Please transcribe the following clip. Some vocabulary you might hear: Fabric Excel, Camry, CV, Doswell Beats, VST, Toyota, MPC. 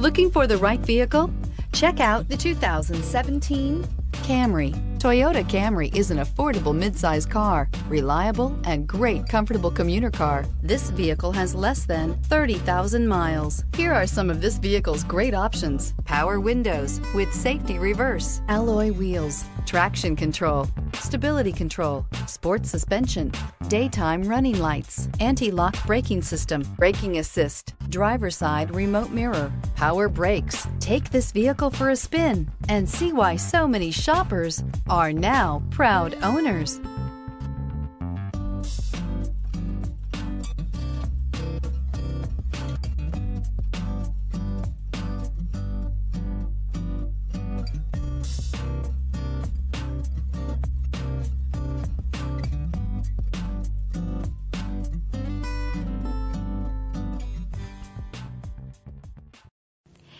Looking for the right vehicle? Check out the 2017 Camry. Toyota Camry is an affordable midsize car, reliable and great comfortable commuter car. This vehicle has less than 30,000 miles. Here are some of this vehicle's great options: power windows with safety reverse, alloy wheels, traction control, stability control, sports suspension, daytime running lights, anti-lock braking system, braking assist, driver side remote mirror, power brakes. Take this vehicle for a spin and see why so many shoppers are now proud owners.